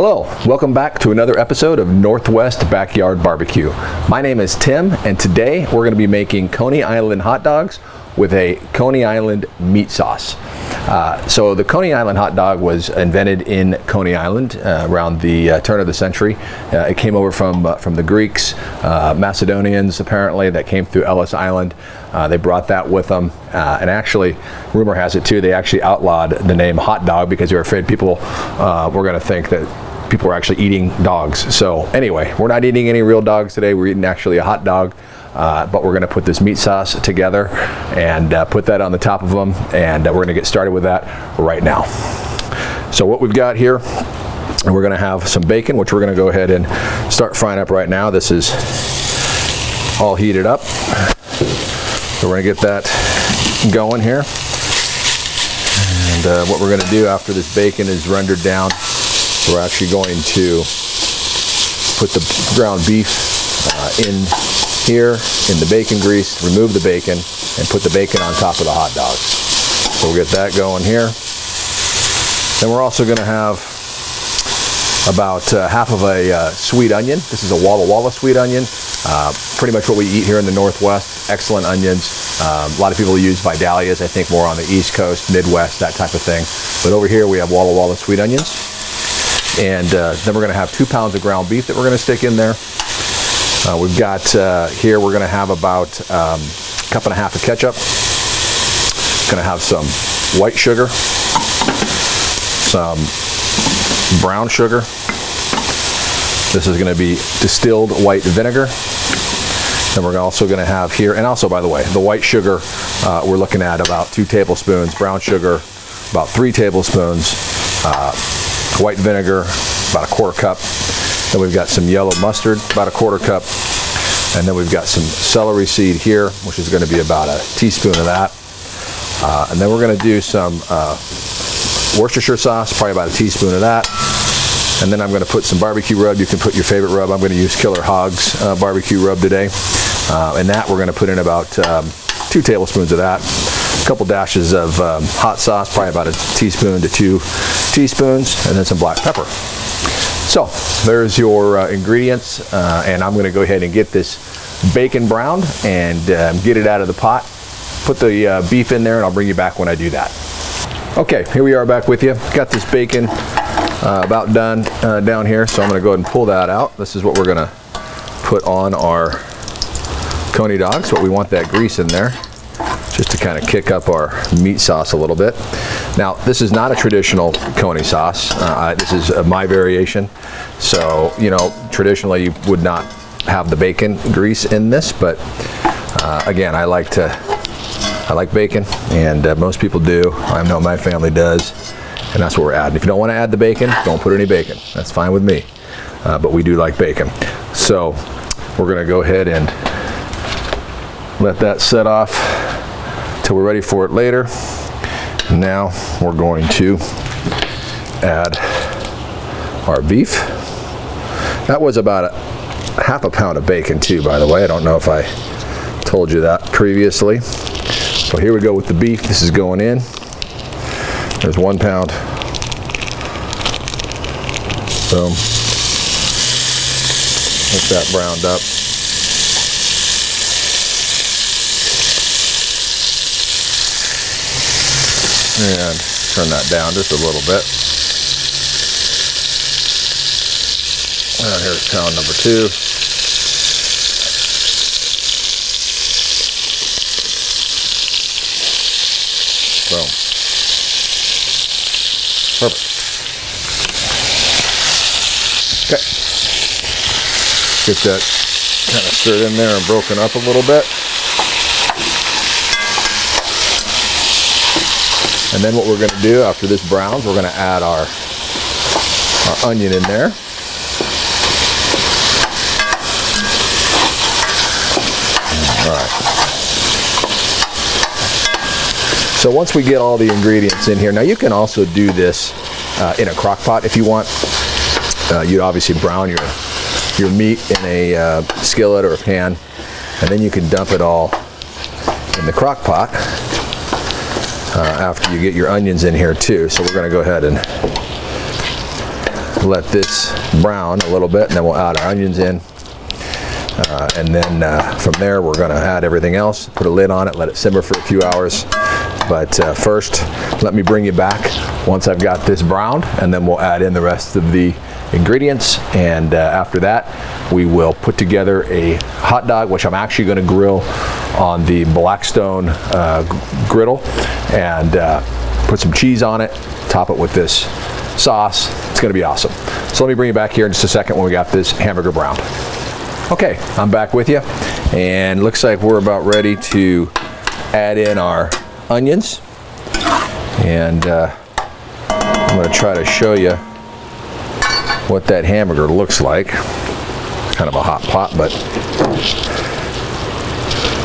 Hello, welcome back to another episode of Northwest Backyard Barbecue. My name is Tim, and today we're going to be making Coney Island hot dogs with a Coney Island meat sauce. So the Coney Island hot dog was invented in Coney Island around the turn of the century. It came over from the Greeks, Macedonians apparently, that came through Ellis Island. They brought that with them, and actually, rumor has it too, they actually outlawed the name hot dog because they were afraid people were going to think that people were actually eating dogs. So anyway, we're not eating any real dogs today, we're eating actually a hot dog. But we're going to put this meat sauce together and put that on the top of them, and we're going to get started with that right now. So what we've got here, we're going to have some bacon, which we're going to go ahead and start frying up right now. This is all heated up, so we're going to get that going here. And what we're going to do after this bacon is rendered down, we're actually going to put the ground beef in here in the bacon grease, remove the bacon, and put the bacon on top of the hot dogs. So we'll get that going here. Then we're also going to have about half of a sweet onion. This is a Walla Walla sweet onion. Pretty much what we eat here in the Northwest. Excellent onions. A lot of people use Vidalias, I think, more on the East Coast, Midwest, that type of thing. But over here we have Walla Walla sweet onions. And then we're going to have 2 pounds of ground beef that we're going to stick in there. We've got here, we're going to have about a cup and a half of ketchup. Going to have some white sugar, some brown sugar. This is going to be distilled white vinegar. And we're also going to have here, and also, by the way, the white sugar, we're looking at about 2 tablespoons, brown sugar, about 3 tablespoons, white vinegar, about a quarter cup. Then we've got some yellow mustard, about a quarter cup. And then we've got some celery seed here, which is going to be about a teaspoon of that. And then we're going to do some Worcestershire sauce, probably about a teaspoon of that. And then I'm going to put some barbecue rub. You can put your favorite rub. I'm going to use Killer Hog's barbecue rub today. And that we're going to put in about 2 tablespoons of that. A couple dashes of hot sauce, probably about a teaspoon to 2 teaspoons. And then some black pepper. So there's your ingredients, and I'm going to go ahead and get this bacon browned and get it out of the pot, put the beef in there, and I'll bring you back when I do that. Okay, here we are back with you. Got this bacon about done down here, so I'm going to go ahead and pull that out. This is what we're going to put on our Coney dogs, but we want that grease in there just to kind of kick up our meat sauce a little bit. Now, this is not a traditional Coney sauce. This is my variation. So, you know, traditionally you would not have the bacon grease in this, but again, I like bacon, and most people do. I know my family does, and that's what we're adding. If you don't want to add the bacon, don't put any bacon. That's fine with me, but we do like bacon. So we're going to go ahead and let that set off till we're ready for it later. Now we're going to add our beef. That was about a half a pound of bacon too, by the way. I don't know if I told you that previously. So here we go with the beef. This is going in. There's 1 pound. Boom. Get that browned up. And turn that down just a little bit. And here's pound number 2. Boom. Perfect. Okay. Get that kind of stirred in there and broken up a little bit. And then what we're going to do after this browns, we're going to add our onion in there. All right. So once we get all the ingredients in here, now you can also do this in a crock pot if you want. You'd obviously brown your meat in a skillet or a pan, and then you can dump it all in the crock pot. After you get your onions in here too. So we're going to go ahead and let this brown a little bit, and then we'll add our onions in. And then from there, we're gonna add everything else, put a lid on it, let it simmer for a few hours. But first, let me bring you back once I've got this browned, and then we'll add in the rest of the ingredients. And after that, we will put together a hot dog, which I'm actually gonna grill on the Blackstone griddle, and put some cheese on it, top it with this sauce. It's gonna be awesome. So let me bring you back here in just a second when we got this hamburger browned. Okay, I'm back with you, and looks like we're about ready to add in our onions, and I'm going to try to show you what that hamburger looks like. Kind of a hot pot, but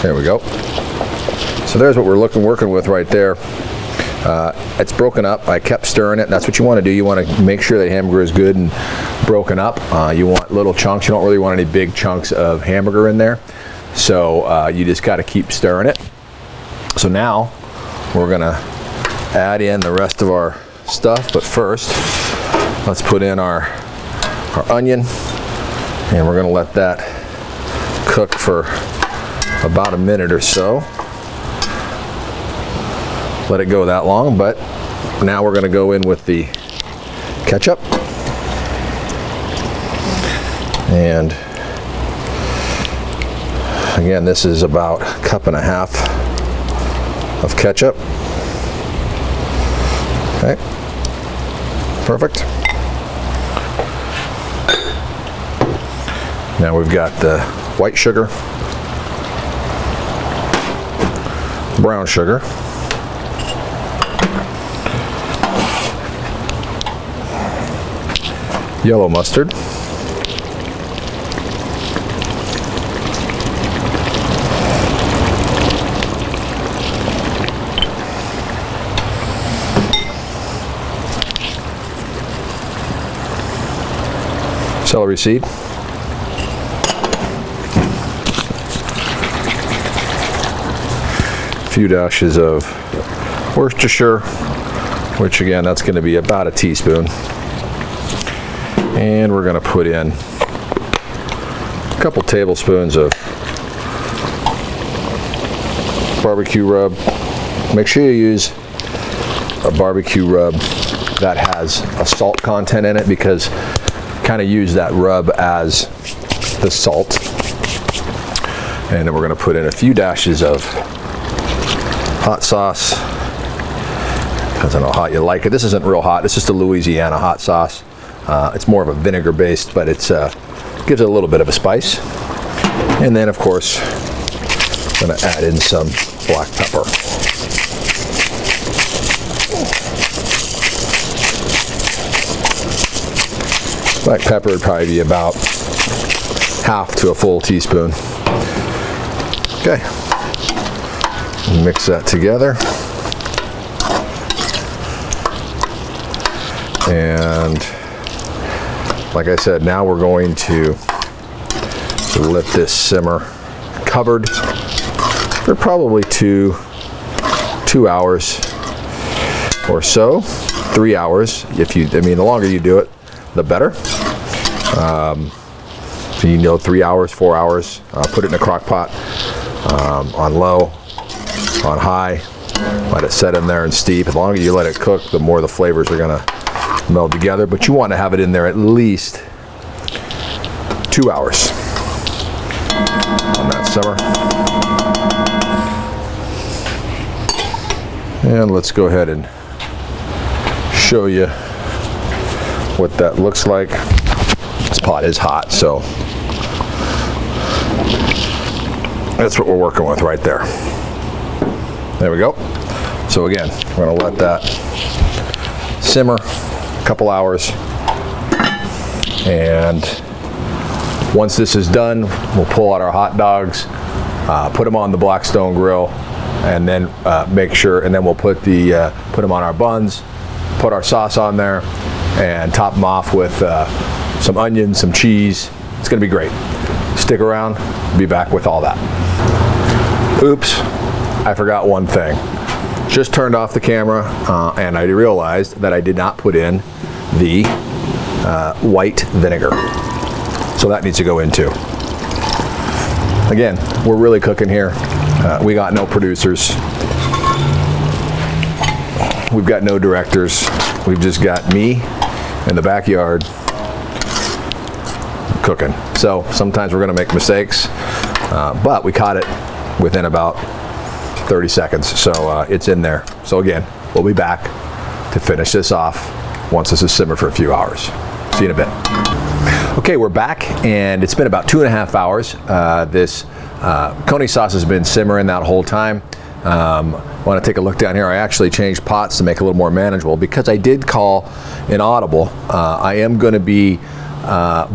there we go. So there's what we're working with right there. It's broken up. I kept stirring it, and that's what you want to do. You want to make sure that hamburger is good and broken up. You want little chunks. You don't really want any big chunks of hamburger in there, so you just got to keep stirring it. So now we're gonna add in the rest of our stuff, but first let's put in our onion, and we're gonna let that cook for about a minute or so. Let it go that long, but now we're gonna go in with the ketchup, and again, this is about a cup and a half of ketchup. Okay, perfect. Now we've got the white sugar, brown sugar, yellow mustard, celery seed, a few dashes of Worcestershire, which again, that's going to be about a teaspoon, and we're going to put in a couple tablespoons of barbecue rub. Make sure you use a barbecue rub that has a salt content in it, because kind of use that rub as the salt. And then we're going to put in a few dashes of hot sauce, depends on how hot you like it. This isn't real hot, it's just a Louisiana hot sauce. It's more of a vinegar based, but it gives it a little bit of a spice. And then of course I'm going to add in some black pepper. Black pepper would probably be about half to a full teaspoon. Okay, mix that together. And like I said, now we're going to let this simmer covered for probably two hours or so, 3 hours. If you, I mean, the longer you do it, the better. So you know, 3 hours, 4 hours. Put it in a crock pot on low, on high. Let it set in there and steep. The longer you let it cook, the more the flavors are gonna meld together. But you want to have it in there at least 2 hours on that simmer. And let's go ahead and show you what that looks like. This pot is hot, so that's what we're working with right there. There we go. So again, we're going to let that simmer a couple hours, and once this is done, we'll pull out our hot dogs, put them on the Blackstone grill, and then make sure, and then we'll put the put them on our buns, put our sauce on there, and top them off with some onions, some cheese. It's gonna be great. Stick around, be back with all that. Oops, I forgot one thing. Just turned off the camera and I realized that I did not put in the white vinegar. So that needs to go in too. Again, we're really cooking here. We got no producers. We've got no directors. We've just got me in the backyard cooking. So sometimes we're gonna make mistakes, but we caught it within about 30 seconds. So it's in there. So again, we'll be back to finish this off once this is simmered for a few hours. See you in a bit. Okay, we're back, and it's been about 2.5 hours. This Coney sauce has been simmering that whole time. I want to take a look down here. I actually changed pots to make it a little more manageable because I did call an audible. I am going to be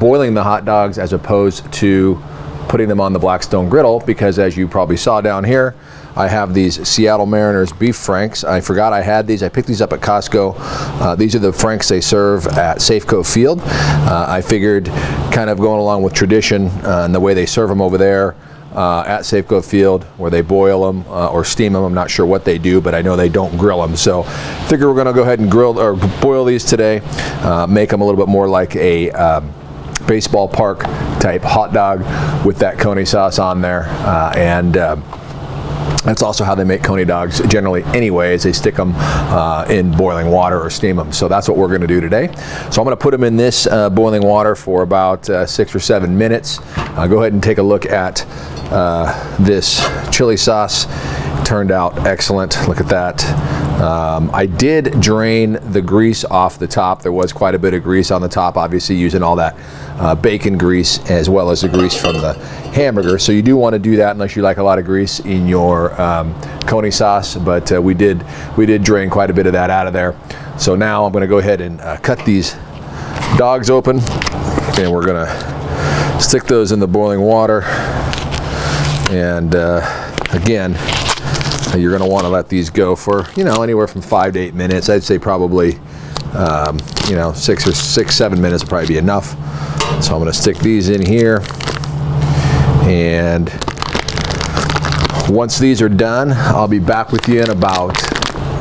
boiling the hot dogs as opposed to putting them on the Blackstone griddle, because as you probably saw down here, I have these Seattle Mariners beef franks. I forgot I had these. I picked these up at Costco. These are the franks they serve at Safeco Field. I figured, kind of going along with tradition and the way they serve them over there at Safeco Field, where they boil them or steam them. I'm not sure what they do, but I know they don't grill them. So I figure we're gonna go ahead and grill or boil these today, make them a little bit more like a baseball park type hot dog with that Coney sauce on there. That's also how they make Coney dogs generally anyways. They stick them in boiling water or steam them. So that's what we're gonna do today. So I'm gonna put them in this boiling water for about 6 or 7 minutes. Go ahead and take a look at this chili sauce. Turned out excellent, look at that. I did drain the grease off the top. There was quite a bit of grease on the top, obviously using all that bacon grease as well as the grease from the hamburger. So you do want to do that unless you like a lot of grease in your Coney sauce, but we did drain quite a bit of that out of there. So now I'm going to go ahead and cut these dogs open, and we're going to stick those in the boiling water. And again, you're going to want to let these go for, you know, anywhere from 5 to 8 minutes. I'd say probably, you know, 6 or 7 minutes would probably be enough. So I'm going to stick these in here. And once these are done, I'll be back with you in about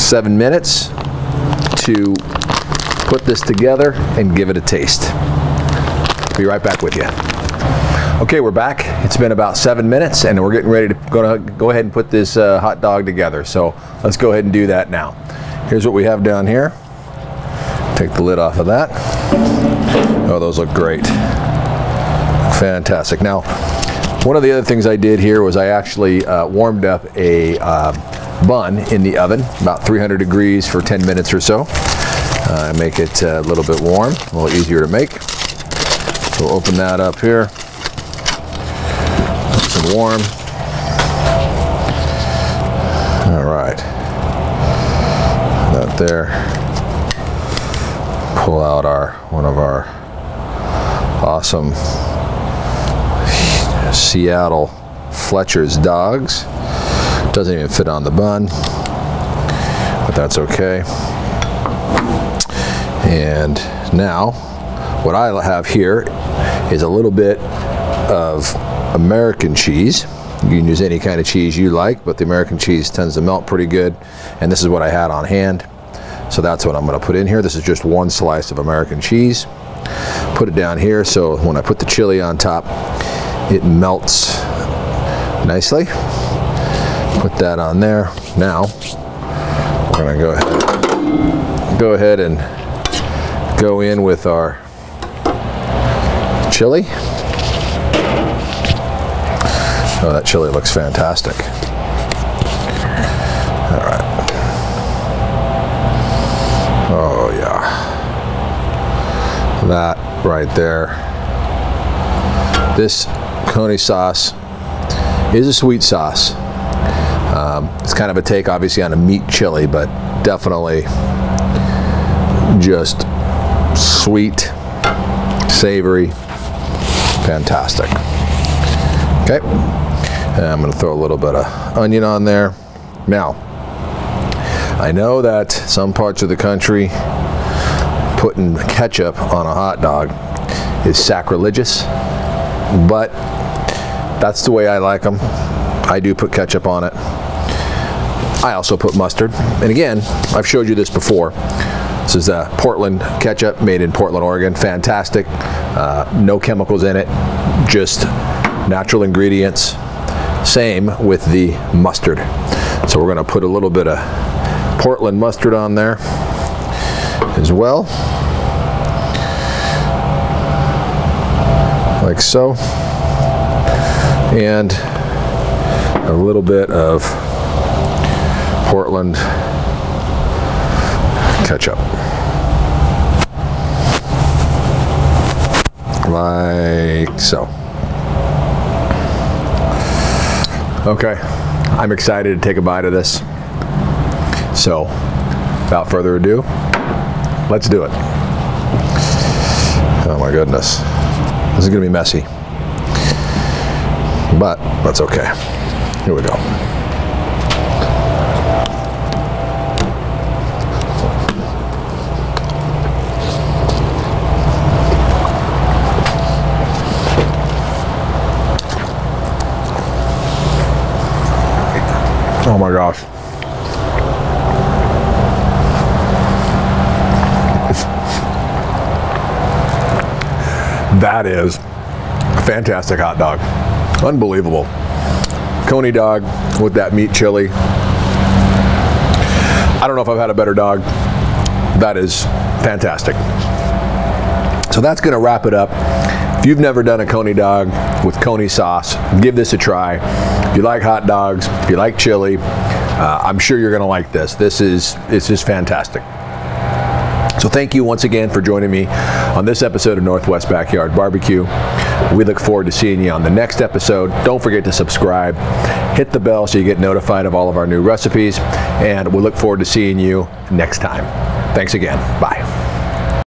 7 minutes to put this together and give it a taste. Be right back with you. Okay, we're back. It's been about 7 minutes, and we're getting ready to go ahead and put this hot dog together. So let's go ahead and do that now. Here's what we have down here. Take the lid off of that. Oh, those look great. Fantastic. Now, one of the other things I did here was I actually warmed up a bun in the oven, about 300 degrees for 10 minutes or so. Make it a little bit warm, a little easier to make. So we'll open that up here. Warm. All right. That there. Pull out one of our awesome Seattle Fletchers dogs. Doesn't even fit on the bun, but that's okay. And now, what I have here is a little bit of American cheese. You can use any kind of cheese you like, but the American cheese tends to melt pretty good, and this is what I had on hand. So that's what I'm going to put in here. This is just one slice of American cheese. Put it down here so when I put the chili on top, it melts nicely. Put that on there. Now we're going to go ahead and go in with our chili. Oh, that chili looks fantastic. All right. Oh, yeah. That right there. This Coney sauce is a sweet sauce. It's kind of a take, obviously, on a meat chili, but definitely just sweet, savory, fantastic. Okay. I'm going to throw a little bit of onion on there. Now, I know that some parts of the country, putting ketchup on a hot dog is sacrilegious, but that's the way I like them. I do put ketchup on it. I also put mustard. And again, I've showed you this before. This is a Portland ketchup made in Portland, Oregon. Fantastic. No chemicals in it, just natural ingredients. Same with the mustard. So we're gonna put a little bit of Portland mustard on there as well. Like so. And a little bit of Portland ketchup. Like so. Okay, I'm excited to take a bite of this. So, without further ado, let's do it. Oh my goodness. This is gonna be messy. But that's okay. Here we go. Oh my gosh. That is a fantastic hot dog. Unbelievable. Coney dog with that meat chili. I don't know if I've had a better dog. That is fantastic. So that's gonna wrap it up. If you've never done a Coney dog with Coney sauce, give this a try. If you like hot dogs, if you like chili, I'm sure you're gonna like this. It's just fantastic. So thank you once again for joining me on this episode of Northwest Backyard Barbecue. We look forward to seeing you on the next episode. Don't forget to subscribe, hit the bell so you get notified of all of our new recipes, and we look forward to seeing you next time. Thanks again, bye.